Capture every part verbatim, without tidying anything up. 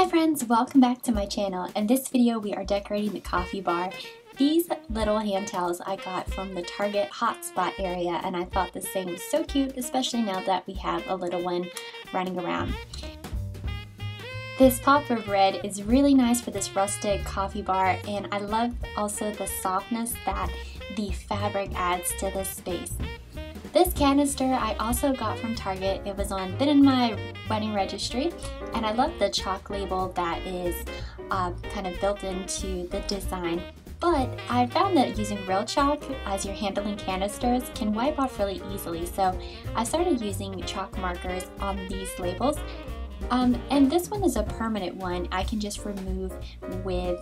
Hi friends, welcome back to my channel. In this video we are decorating the coffee bar. These little hand towels I got from the Target hotspot area and I thought this thing was so cute, especially now that we have a little one running around. This pop of red is really nice for this rustic coffee bar, and I love also the softness that the fabric adds to this space. This canister I also got from Target. It was on been in my wedding registry, and I love the chalk label that is uh, kind of built into the design. But I found that using real chalk as you're handling canisters can wipe off really easily, so I started using chalk markers on these labels. Um, and this one is a permanent one. I can just remove with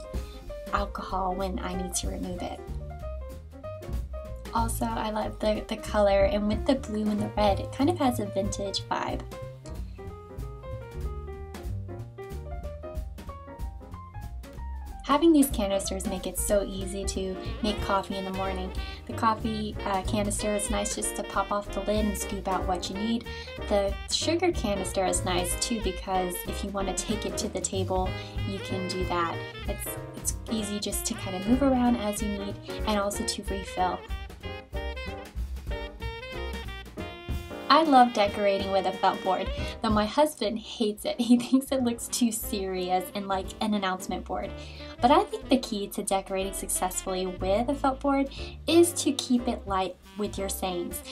alcohol when I need to remove it. Also, I love the, the color, and with the blue and the red, it kind of has a vintage vibe. Having these canisters make it so easy to make coffee in the morning. The coffee uh, canister is nice just to pop off the lid and scoop out what you need. The sugar canister is nice too, because if you want to take it to the table, you can do that. It's, it's easy just to kind of move around as you need, and also to refill. I love decorating with a felt board, though my husband hates it. He thinks it looks too serious and like an announcement board. But I think the key to decorating successfully with a felt board is to keep it light with your sayings.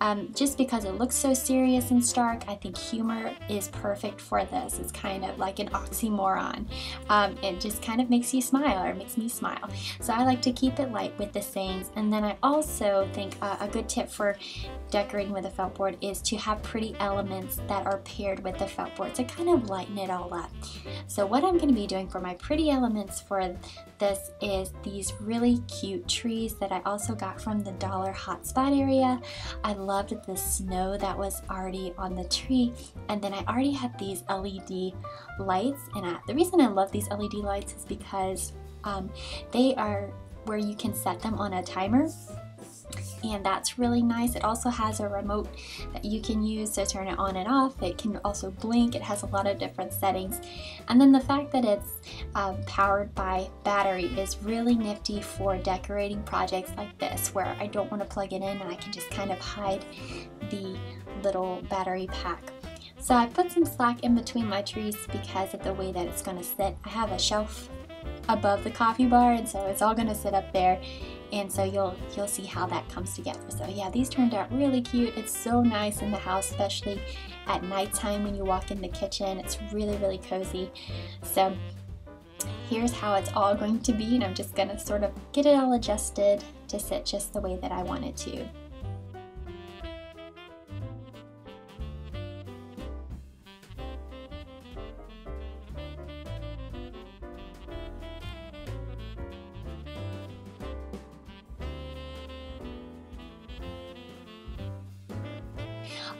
Um, just because it looks so serious and stark, I think humor is perfect for this. It's kind of like an oxymoron. Um, it just kind of makes you smile, or makes me smile. So I like to keep it light with the sayings. And then I also think uh, a good tip for decorating with a felt board is to have pretty elements that are paired with the felt board to kind of lighten it all up. So what I'm going to be doing for my pretty elements for this is these really cute trees that I also got from the dollar hotspot area. I loved the snow that was already on the tree, and then I already had these L E D lights, and I, the reason I love these L E D lights is because um, they are where you can set them on a timer. And that's really nice. It also has a remote that you can use to turn it on and off. It can also blink. It has a lot of different settings. And then the fact that it's um, powered by battery is really nifty for decorating projects like this, where I don't want to plug it in and I can just kind of hide the little battery pack. So I put some slack in between my trees because of the way that it's going to sit. I have a shelf above the coffee bar, and so it's all going to sit up there. And so you'll you'll see how that comes together. So yeah, these turned out really cute. It's so nice in the house, especially at nighttime when you walk in the kitchen. It's really, really cozy. So here's how it's all going to be, and I'm just gonna sort of get it all adjusted to sit just the way that I want it to.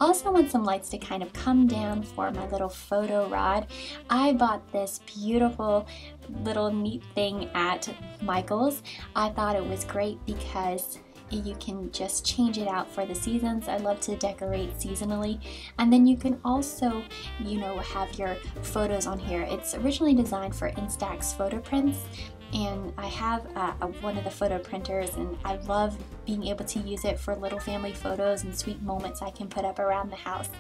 I also want some lights to kind of come down for my little photo rod. I bought this beautiful little neat thing at Michael's. I thought it was great because you can just change it out for the seasons. I love to decorate seasonally. And then you can also, you know, have your photos on here. It's originally designed for Instax photo prints. And I have uh, one of the photo printers, and I love being able to use it for little family photos and sweet moments I can put up around the house.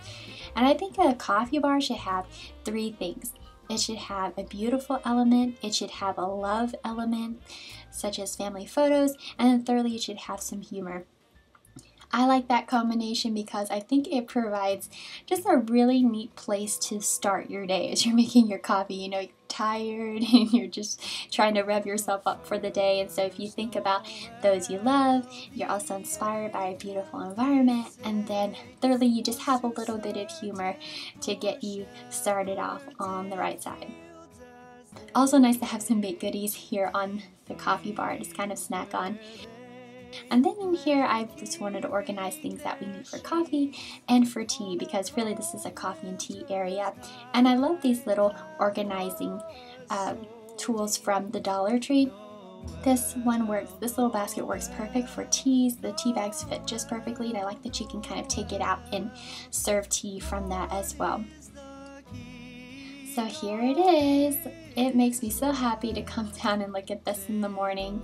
And I think a coffee bar should have three things. It should have a beautiful element, it should have a love element, such as family photos, and then thirdly, it should have some humor. I like that combination because I think it provides just a really neat place to start your day as you're making your coffee. You know, you're tired and you're just trying to rev yourself up for the day. And so if you think about those you love, you're also inspired by a beautiful environment. And then thirdly, you just have a little bit of humor to get you started off on the right side. Also nice to have some baked goodies here on the coffee bar, just kind of snack on. And then in here, I just wanted to organize things that we need for coffee and for tea, because really this is a coffee and tea area. And I love these little organizing uh, tools from the Dollar Tree. This one works, this little basket works perfect for teas. The tea bags fit just perfectly, and I like that you can kind of take it out and serve tea from that as well. So here it is. It makes me so happy to come down and look at this in the morning,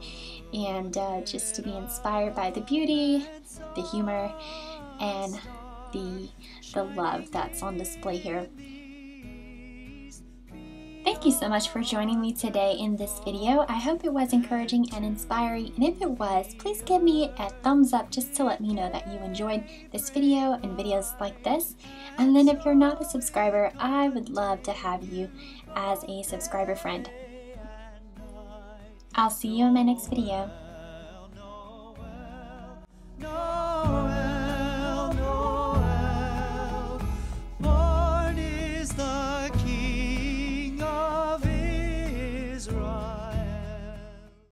and uh, just to be inspired by the beauty, the humor, and the, the love that's on display here. Thank you so much for joining me today in this video. I hope it was encouraging and inspiring, and if it was, please give me a thumbs up just to let me know that you enjoyed this video and videos like this. And then if you're not a subscriber, I would love to have you as a subscriber friend. I'll see you in my next video.